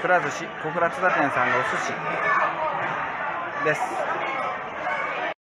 くら寿司小倉津田店さんのお寿司です。